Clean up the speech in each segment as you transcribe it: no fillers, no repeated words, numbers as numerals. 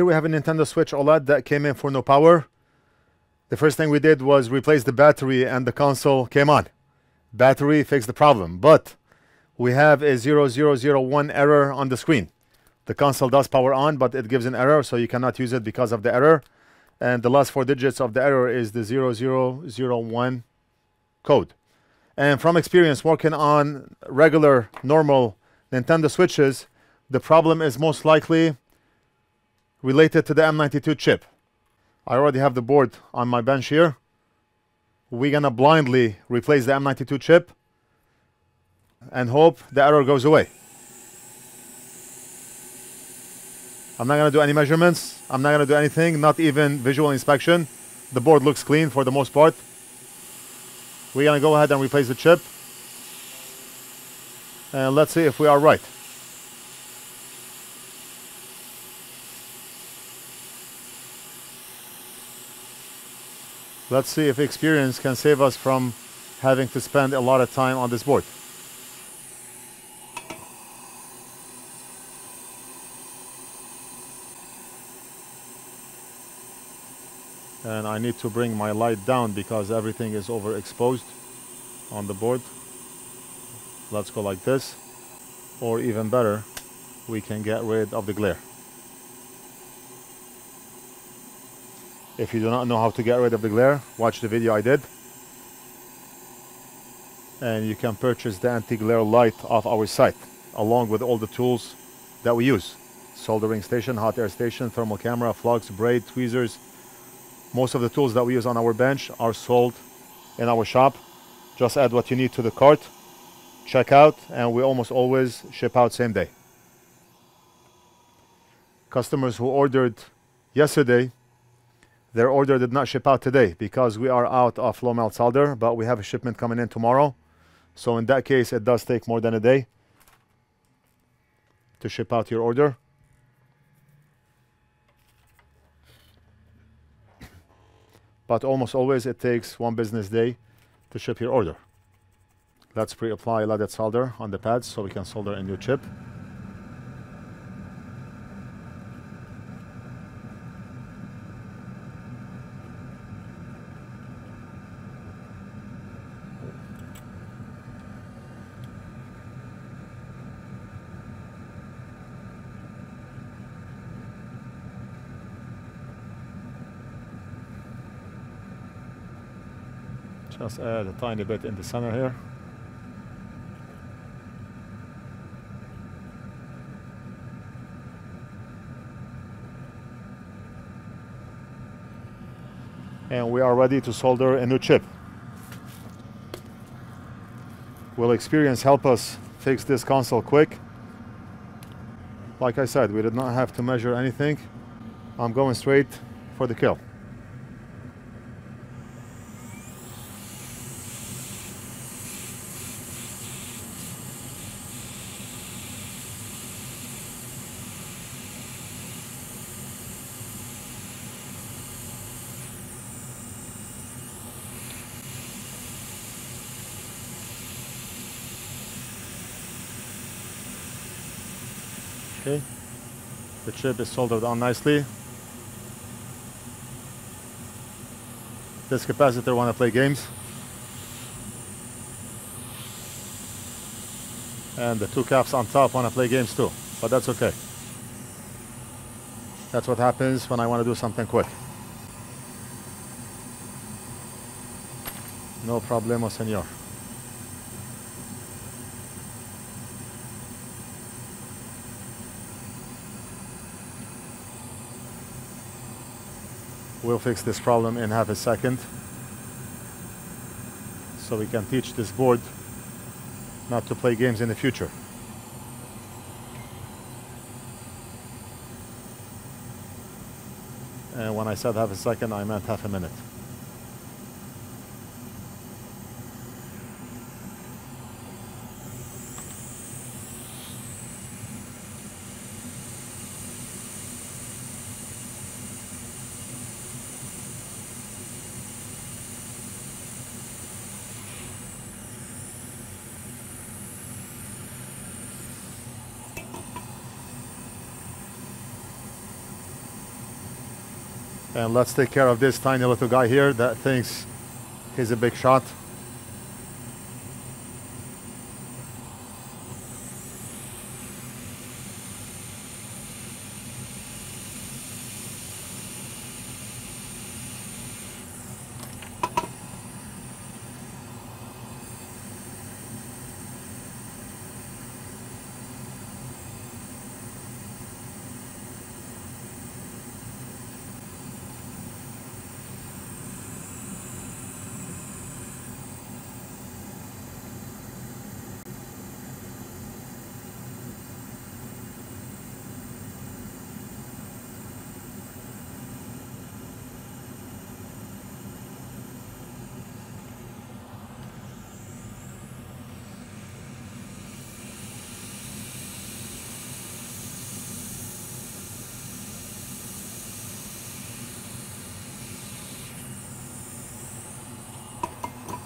Here we have a Nintendo Switch OLED that came in for no power. The first thing we did was replace the battery and the console came on. Battery fixed the problem, but we have a 0001 error on the screen. The console does power on, but it gives an error, so you cannot use it because of the error. And the last four digits of the error is the 0001 code. And from experience working on regular, normal Nintendo Switches, the problem is most likely related to the M92 chip. I already have the board on my bench here. We're gonna blindly replace the M92 chip and hope the error goes away. I'm not gonna do any measurements. I'm not gonna do anything, not even visual inspection. The board looks clean for the most part. We're gonna go ahead and replace the chip. And let's see if we are right. Let's see if experience can save us from having to spend a lot of time on this board. And I need to bring my light down because everything is overexposed on the board. Let's go like this, or even better, we can get rid of the glare. If you do not know how to get rid of the glare, watch the video I did. And you can purchase the anti-glare light off our site, along with all the tools that we use. Soldering station, hot air station, thermal camera, flux, braid, tweezers. Most of the tools that we use on our bench are sold in our shop. Just add what you need to the cart, check out, and we almost always ship out same day. Customers who ordered yesterday, their order did not ship out today because we are out of low melt solder, but we have a shipment coming in tomorrow. So in that case, it does take more than a day to ship out your order. But almost always it takes one business day to ship your order. Let's pre-apply leaded solder on the pads so we can solder a new chip. Just add a tiny bit in the center here. And we are ready to solder a new chip. Will experience help us fix this console quick? Like I said, we did not have to measure anything. I'm going straight for the kill. Okay, the chip is soldered on nicely. This capacitor wants to play games. And the two caps on top want to play games too, but that's okay. That's what happens when I want to do something quick. No problemo, senor. We'll fix this problem in half a second, so we can teach this board not to play games in the future. And when I said half a second, I meant half a minute. And let's take care of this tiny little guy here that thinks he's a big shot.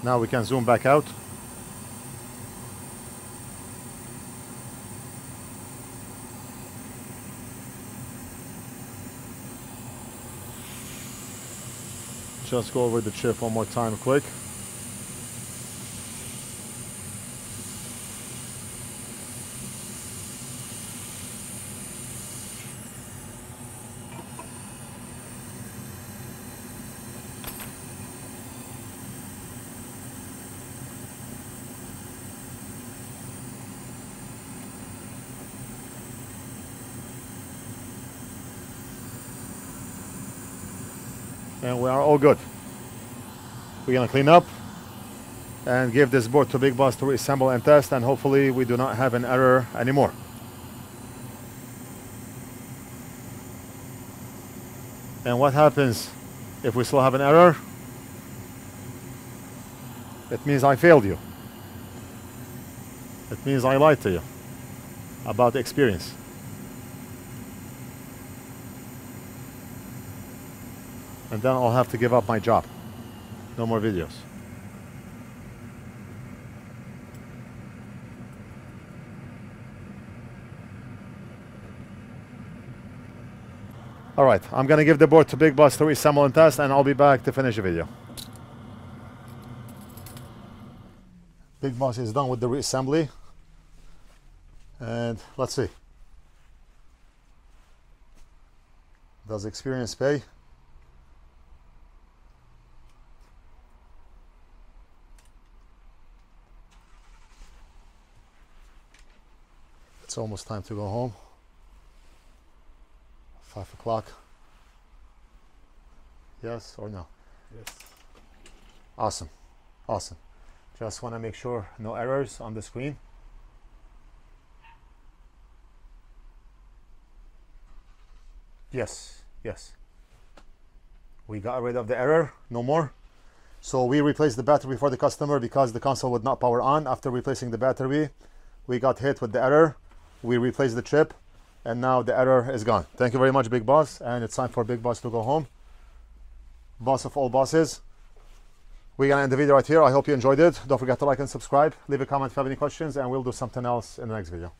Now we can zoom back out. Just go over the chip one more time quick. And we are all good. We're gonna clean up and give this board to Big Boss to reassemble and test, and hopefully we do not have an error anymore. And what happens if we still have an error? It means I failed you. It means I lied to you about the experience. And then I'll have to give up my job. No more videos. All right, I'm gonna give the board to Big Boss to reassemble and test, and I'll be back to finish the video. Big Boss is done with the reassembly. And let's see. Does experience pay? It's almost time to go home. 5 o'clock. Yes or no? Yes. Awesome. Awesome. Just want to make sure no errors on the screen. Yes. Yes. We got rid of the error. No more. So we replaced the battery for the customer because the console would not power on. After replacing the battery, we got hit with the error. We replaced the chip, and now the error is gone. Thank you very much, Big Boss, and it's time for Big Boss to go home. Boss of all bosses. We're gonna end the video right here. I hope you enjoyed it. Don't forget to like and subscribe. Leave a comment if you have any questions, and we'll do something else in the next video.